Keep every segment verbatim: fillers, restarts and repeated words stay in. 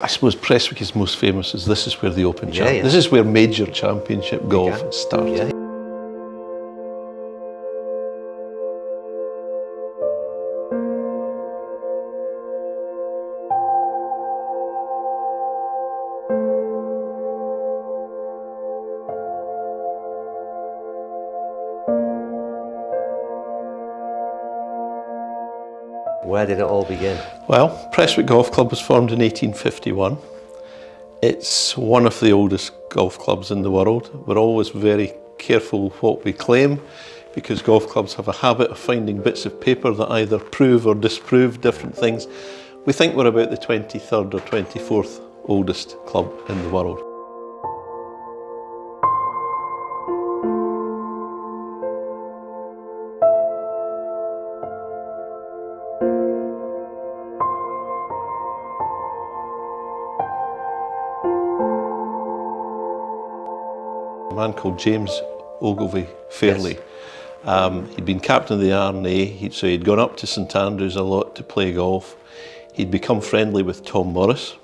I suppose Prestwick is most famous as this is where the Open yeah, yeah. This is where major championship golf yeah. started. Yeah. Where did it all begin? Well, Prestwick Golf Club was formed in eighteen fifty-one. It's one of the oldest golf clubs in the world. We're always very careful what we claim because golf clubs have a habit of finding bits of paper that either prove or disprove different things. We think we're about the twenty-third or twenty-fourth oldest club in the world. A man called James Ogilvie Fairley. Yes. Um, he'd been captain of the R and A, he'd, so he'd gone up to St Andrews a lot to play golf. He'd become friendly with Tom Morris,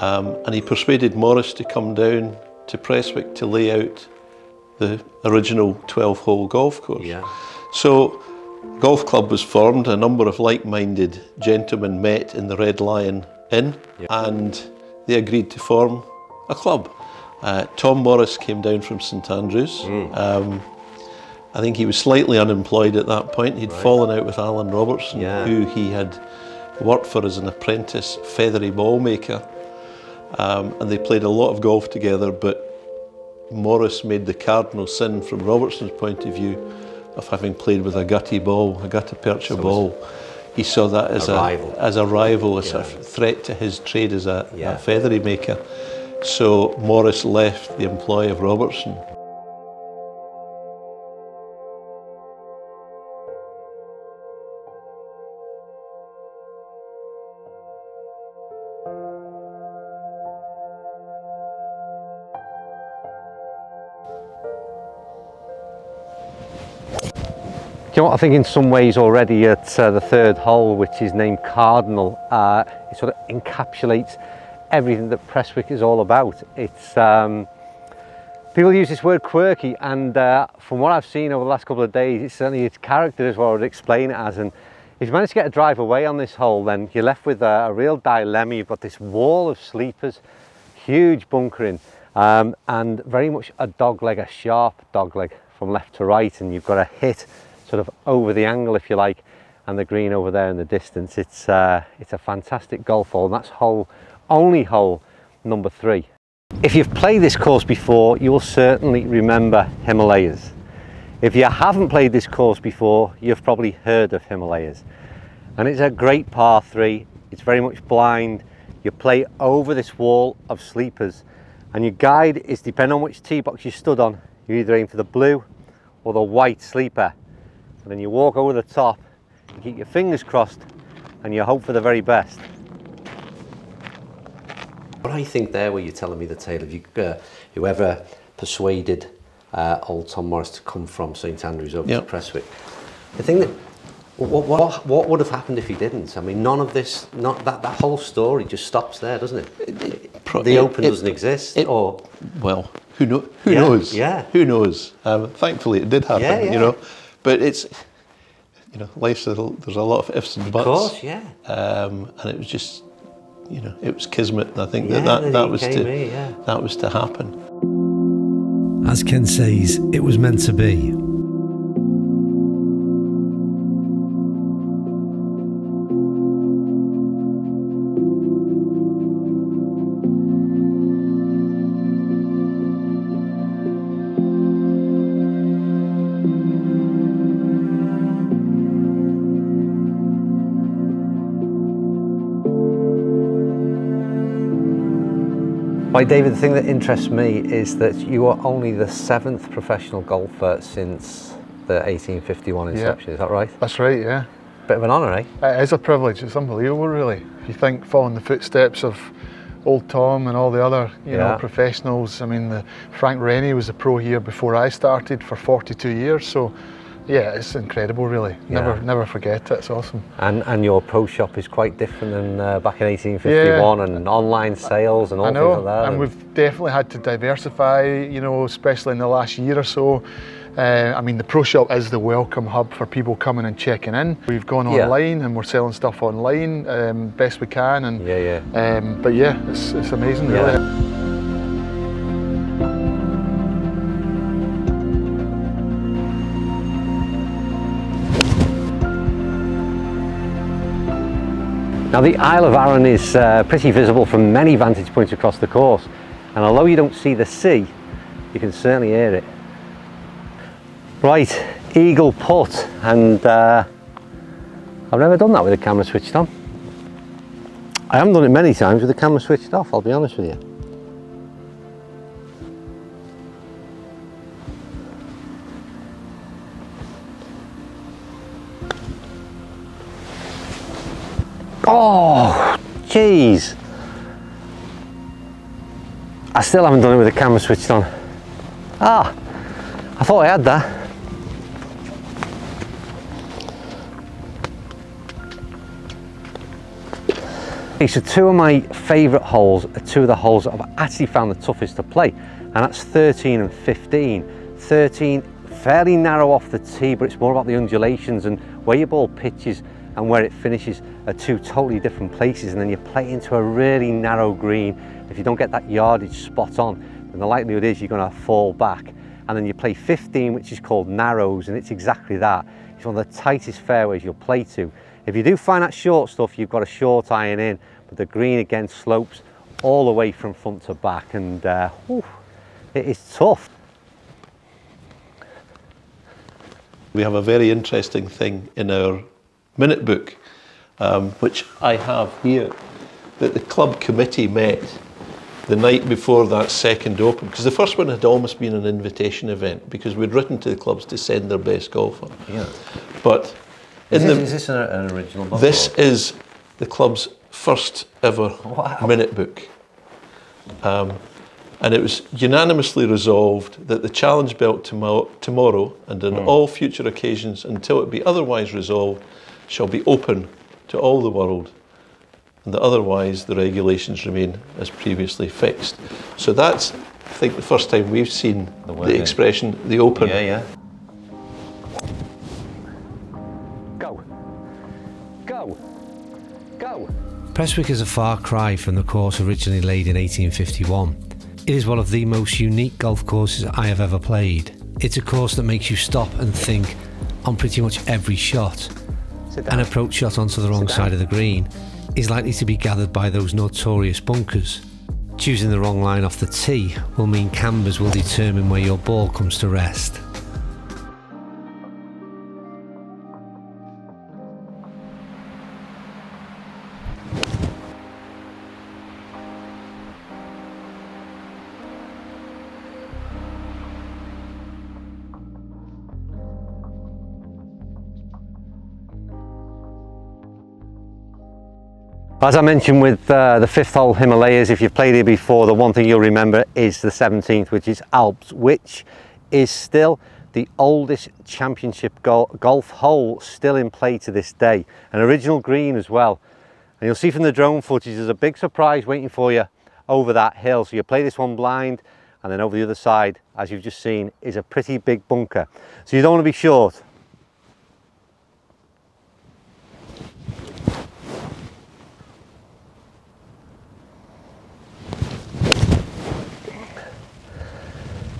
um, and he persuaded Morris to come down to Prestwick to lay out the original twelve hole golf course. Yeah. So the golf club was formed, a number of like-minded gentlemen met in the Red Lion Inn, yeah. and they agreed to form a club. Uh, Tom Morris came down from St Andrews. Mm. Um, I think he was slightly unemployed at that point. He'd right. fallen out with Alan Robertson, yeah. who he had worked for as an apprentice feathery ball maker. Um, and they played a lot of golf together, but Morris made the cardinal sin from Robertson's point of view of having played with a gutty ball, a gutta percha so ball. He saw that as a, a rival, as a, rival, as yeah. a threat to his trade as a, yeah. a feathery maker. So Morris left the employ of Robertson. Do you know what, I think in some ways already at uh, the third hole, which is named Cardinal, uh, it sort of encapsulates everything that Prestwick is all about. It's um, people use this word quirky, and uh, from what I've seen over the last couple of days, it's certainly its character is what I would explain it as. And if you manage to get a drive away on this hole, then you're left with a, a real dilemma. You've got this wall of sleepers, huge bunkering, um, and very much a dog leg, a sharp dog leg from left to right, and you've got a hit sort of over the angle, if you like, and the green over there in the distance. It's uh, it's a fantastic golf hole, and that's hole. Only hole number three. If you've played this course before, you will certainly remember Himalayas. If you haven't played this course before, you've probably heard of Himalayas. And it's a great par three. It's very much blind. You play over this wall of sleepers, and your guide is, depending on which tee box you stood on, you either aim for the blue or the white sleeper. And then you walk over the top, you keep your fingers crossed, and you hope for the very best. What I think there, where you're telling me the tale of you, uh, whoever persuaded uh, old Tom Morris to come from St Andrews over yep. to Prestwick. The thing that, what, what, what would have happened if he didn't? I mean, none of this, not that, that whole story just stops there, doesn't it? it, it the it, Open it, doesn't exist, it, or well, who, know, who yeah, knows? Yeah, who knows? Um, thankfully, it did happen, yeah, yeah. you know. But it's, you know, life's a, there's a lot of ifs and buts. Of course, yeah. Um, and it was just. You know, it was kismet, and I think yeah, that, that, that, was to, me, yeah. that was to happen. As Ken says, it was meant to be. Well, David, the thing that interests me is that you are only the seventh professional golfer since the eighteen fifty-one inception, yeah. is that right? That's right, yeah. Bit of an honour, eh? It is a privilege, it's unbelievable really. If you think, following the footsteps of old Tom and all the other you yeah. know, professionals, I mean, the, Frank Rennie was a pro here before I started for forty-two years, so Yeah, it's incredible, really. Yeah. Never, never forget it. It's awesome. And and your pro shop is quite different than uh, back in eighteen fifty-one, yeah, and online sales and all I know, things like that. And, and we've definitely had to diversify, you know, especially in the last year or so. Uh, I mean, the pro shop is the welcome hub for people coming and checking in. We've gone online, yeah, and we're selling stuff online um, best we can. And yeah, yeah. Um, but yeah, it's it's amazing, yeah, really. Now the Isle of Arran is uh, pretty visible from many vantage points across the course, and although you don't see the sea, you can certainly hear it. Right, eagle putt, and uh, I've never done that with the camera switched on. I haven't done it many times with the camera switched off, I'll be honest with you. Oh, jeez. I still haven't done it with the camera switched on. Ah, I thought I had that. Okay, so two of my favourite holes are two of the holes that I've actually found the toughest to play, and that's thirteen and fifteen. thirteen, fairly narrow off the tee, but it's more about the undulations and where your ball pitches and where it finishes are two totally different places, and then you play into a really narrow green. If you don't get that yardage spot on, then the likelihood is you're going to fall back. And then you play fifteen, which is called narrows, and it's exactly that. It's one of the tightest fairways you'll play to. If you do find that short stuff, you've got a short iron in, but the green again slopes all the way from front to back, and uh, whew, it is tough. We have a very interesting thing in our minute book, um, which I have here, that the club committee met the night before that second Open, because the first one had almost been an invitation event, because we'd written to the clubs to send their best golfer. Yeah. But in is, this, the, is this an, an original book? This or? Is the club's first ever, wow, minute book, um, and it was unanimously resolved that the challenge belt tomo tomorrow and on mm. all future occasions until it be otherwise resolved shall be open to all the world, and that otherwise the regulations remain as previously fixed. So that's, I think, the first time we've seen the, the expression, the open. Yeah, yeah. Go. Go. Go. Prestwick is a far cry from the course originally laid in eighteen fifty-one. It is one of the most unique golf courses I have ever played. It's a course that makes you stop and think on pretty much every shot. An approach shot onto the wrong side of the green is likely to be gathered by those notorious bunkers. Choosing the wrong line off the tee will mean cambers will determine where your ball comes to rest. As I mentioned with uh, the fifth hole Himalayas, if you've played here before, the one thing you'll remember is the seventeenth, which is Alps, which is still the oldest championship go golf hole still in play to this day. An original green as well. And you'll see from the drone footage, there's a big surprise waiting for you over that hill. So you play this one blind, and then over the other side, as you've just seen, is a pretty big bunker. So you don't want to be short.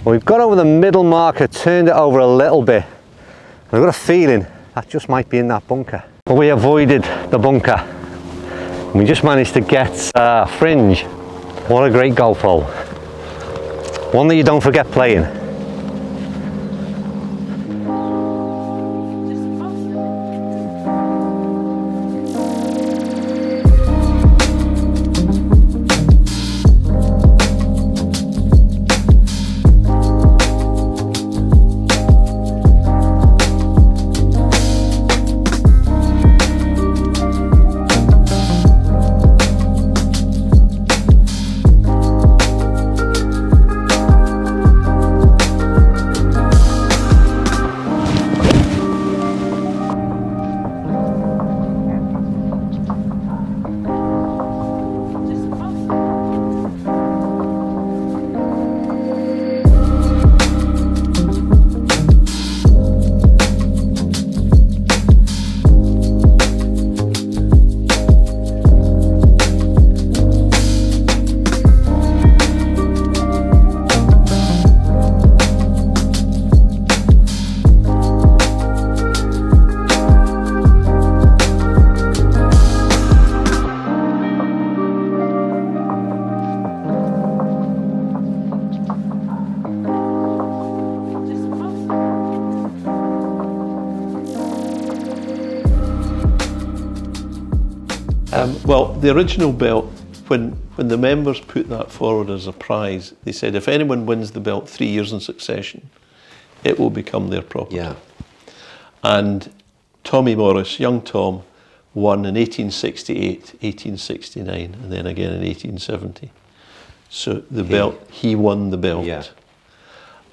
We've got over the middle marker, turned it over a little bit, and I've got a feeling that just might be in that bunker. But we avoided the bunker, and we just managed to get uh, fringe. What a great golf hole. One that you don't forget playing. Um, well, the original belt, when, when the members put that forward as a prize, they said if anyone wins the belt three years in succession, it will become their property. Yeah. And Tommy Morris, young Tom, won in eighteen sixty-eight, eighteen sixty-nine, and then again in eighteen seventy. So the he, belt, he won the belt. Yeah.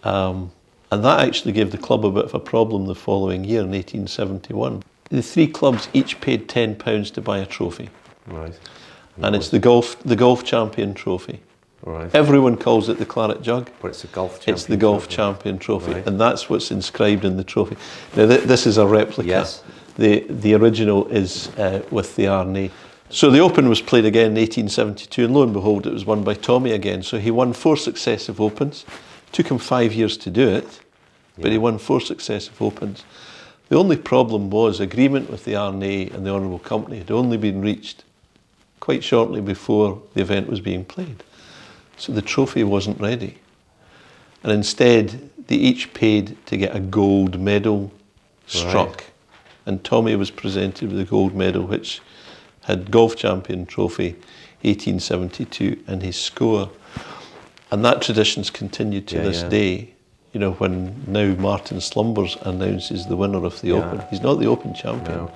Um, and that actually gave the club a bit of a problem the following year in eighteen seventy-one. The three clubs each paid ten pounds to buy a trophy. Right. And, and it's the golf, the golf champion trophy. Right. Everyone calls it the claret jug. But it's the golf champion It's the golf champion, champion trophy. Right. And that's what's inscribed in the trophy. Now th this is a replica. Yes. The, the original is uh, with the R and A. So the Open was played again in eighteen seventy-two, and lo and behold, it was won by Tommy again. So he won four successive Opens. It took him five years to do it, yeah. but he won four successive Opens. The only problem was agreement with the R and A and the Honourable Company had only been reached quite shortly before the event was being played. So the trophy wasn't ready. And instead, they each paid to get a gold medal struck. Right. And Tommy was presented with a gold medal, which had Golf Champion Trophy eighteen seventy-two and his score. And that tradition's continued to yeah, this yeah. day. You know, when now Martin Slumbers announces the winner of the yeah. Open. He's not the Open champion. No.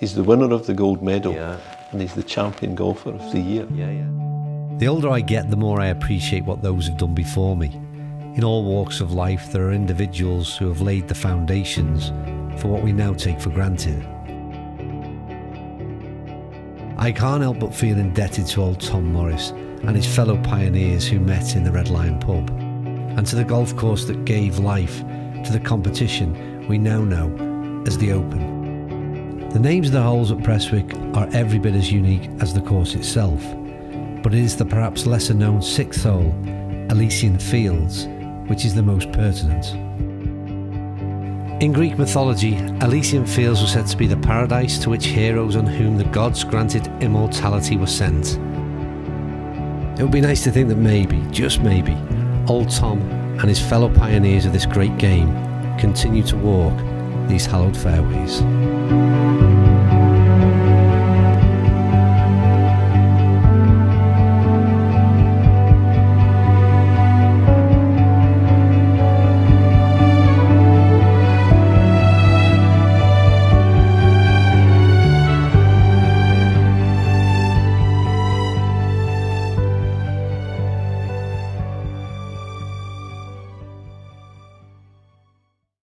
He's the winner of the gold medal. Yeah. And he's the champion golfer of the year. Yeah, yeah. The older I get, the more I appreciate what those have done before me. In all walks of life, there are individuals who have laid the foundations for what we now take for granted. I can't help but feel indebted to old Tom Morris and his fellow pioneers who met in the Red Lion pub, and to the golf course that gave life to the competition we now know as the Open. The names of the holes at Prestwick are every bit as unique as the course itself, but it is the perhaps lesser known sixth hole, Elysian Fields, which is the most pertinent. In Greek mythology, Elysian Fields was said to be the paradise to which heroes on whom the gods granted immortality were sent. It would be nice to think that maybe, just maybe, old Tom and his fellow pioneers of this great game continue to walk these hallowed fairways.